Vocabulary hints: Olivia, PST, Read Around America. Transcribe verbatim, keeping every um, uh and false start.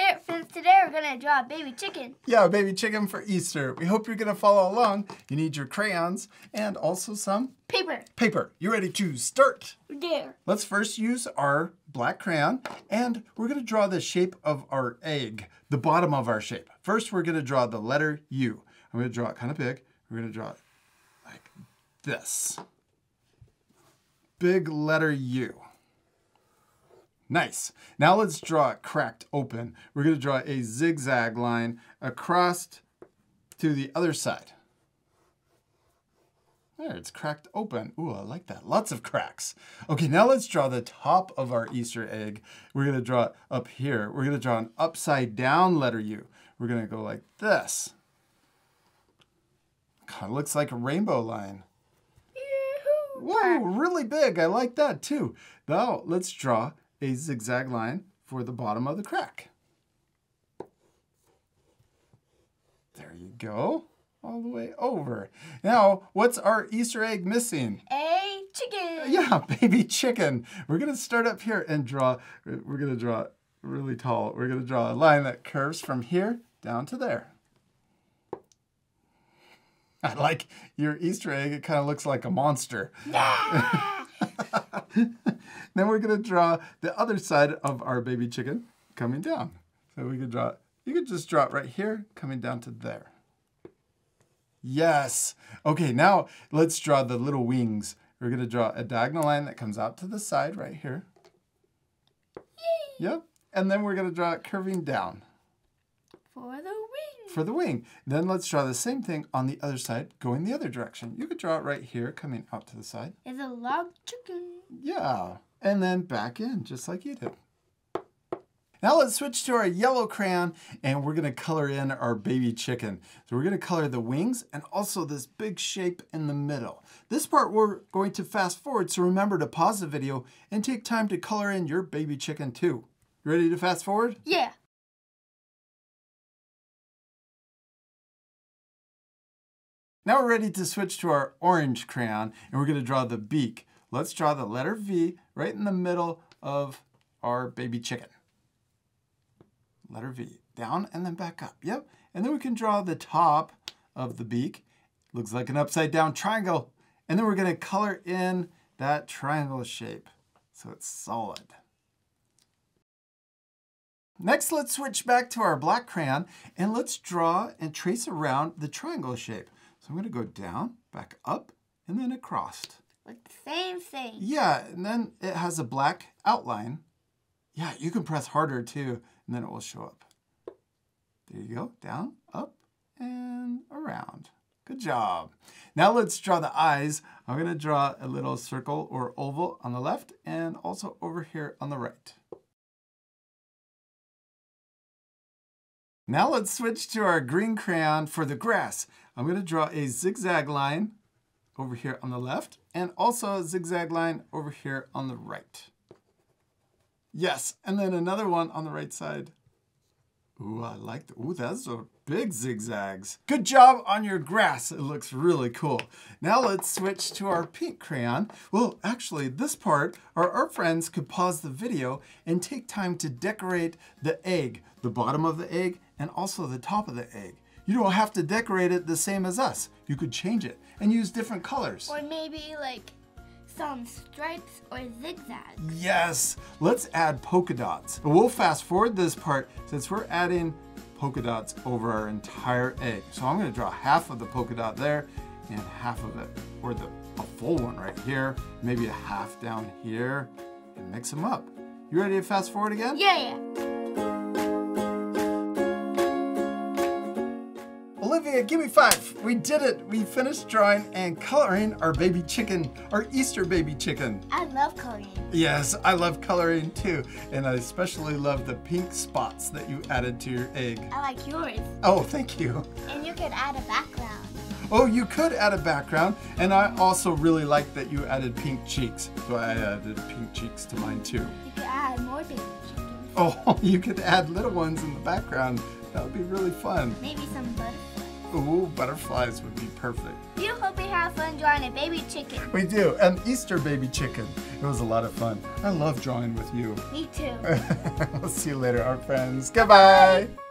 Hey, friends, today we're gonna draw a baby chicken. Yeah, a baby chicken for Easter. We hope you're gonna follow along. You need your crayons and also some paper. Paper. You ready to start? Yeah. Let's first use our black crayon and we're gonna draw the shape of our egg, the bottom of our shape. First, we're gonna draw the letter U. I'm gonna draw it kind of big. We're gonna draw it like this. Big letter U. Nice. Now let's draw it cracked open. We're going to draw a zigzag line across to the other side. There, it's cracked open. Ooh, I like that. Lots of cracks. Okay, now let's draw the top of our Easter egg. We're going to draw it up here. We're going to draw an upside down letter U. We're going to go like this. Kind of looks like a rainbow line. Whoa, really big. I like that too. Now let's draw a zigzag line for the bottom of the crack. There you go, all the way over. Now, what's our Easter egg missing? A chicken. Yeah, baby chicken. We're gonna start up here and draw, we're gonna draw really tall. We're gonna draw a line that curves from here down to there. I like your Easter egg, it kind of looks like a monster. Yeah! Then we're going to draw the other side of our baby chicken coming down. So we could draw, you could just draw it right here, coming down to there. Yes. Okay, now let's draw the little wings. We're going to draw a diagonal line that comes out to the side right here. Yay. Yep. And then we're going to draw it curving down. For the wing. For the wing. Then let's draw the same thing on the other side, going the other direction. You could draw it right here, coming out to the side. It's a log chicken. Yeah. And then back in, just like you did. Now let's switch to our yellow crayon, and we're going to color in our baby chicken. So we're going to color the wings and also this big shape in the middle. This part we're going to fast forward, so remember to pause the video and take time to color in your baby chicken too. You ready to fast forward? Yeah. Now we're ready to switch to our orange crayon, and we're going to draw the beak. Let's draw the letter V right in the middle of our baby chicken. Letter V, down and then back up. Yep. And then we can draw the top of the beak. Looks like an upside down triangle. And then we're going to color in that triangle shape so it's solid. Next, let's switch back to our black crayon, and let's draw and trace around the triangle shape. So I'm going to go down, back up, and then across. Like the same thing. Yeah, and then it has a black outline. Yeah, you can press harder too, and then it will show up. There you go, down, up, and around. Good job. Now let's draw the eyes. I'm going to draw a little circle or oval on the left, and also over here on the right. Now let's switch to our green crayon for the grass. I'm going to draw a zigzag line over here on the left and also a zigzag line over here on the right. Yes, and then another one on the right side. Ooh, I like that. Ooh, those are big zigzags. Good job on your grass. It looks really cool. Now let's switch to our pink crayon. Well, actually, this part, our art friends could pause the video and take time to decorate the egg, the bottom of the egg, and also the top of the egg. You don't have to decorate it the same as us. You could change it and use different colors. Or maybe like some stripes or zigzags. Yes, let's add polka dots. But we'll fast forward this part since we're adding polka dots over our entire egg. So I'm gonna draw half of the polka dot there and half of it, or the, a full one right here, maybe a half down here, and mix them up. You ready to fast forward again? Yeah, yeah. Olivia, give me five. We did it. We finished drawing and coloring our baby chicken, our Easter baby chicken. I love coloring. Yes, I love coloring too. And I especially love the pink spots that you added to your egg. I like yours. Oh, thank you. And you could add a background. Oh, you could add a background. And I also really like that you added pink cheeks. So I added pink cheeks to mine too. You could add more baby chickens. Oh, you could add little ones in the background. That would be really fun. Maybe some butterflies. Ooh, butterflies would be perfect. You hope we have fun drawing a baby chicken. We do, an Easter baby chicken. It was a lot of fun. I love drawing with you. Me too. We'll see you later, our friends. Goodbye. Bye.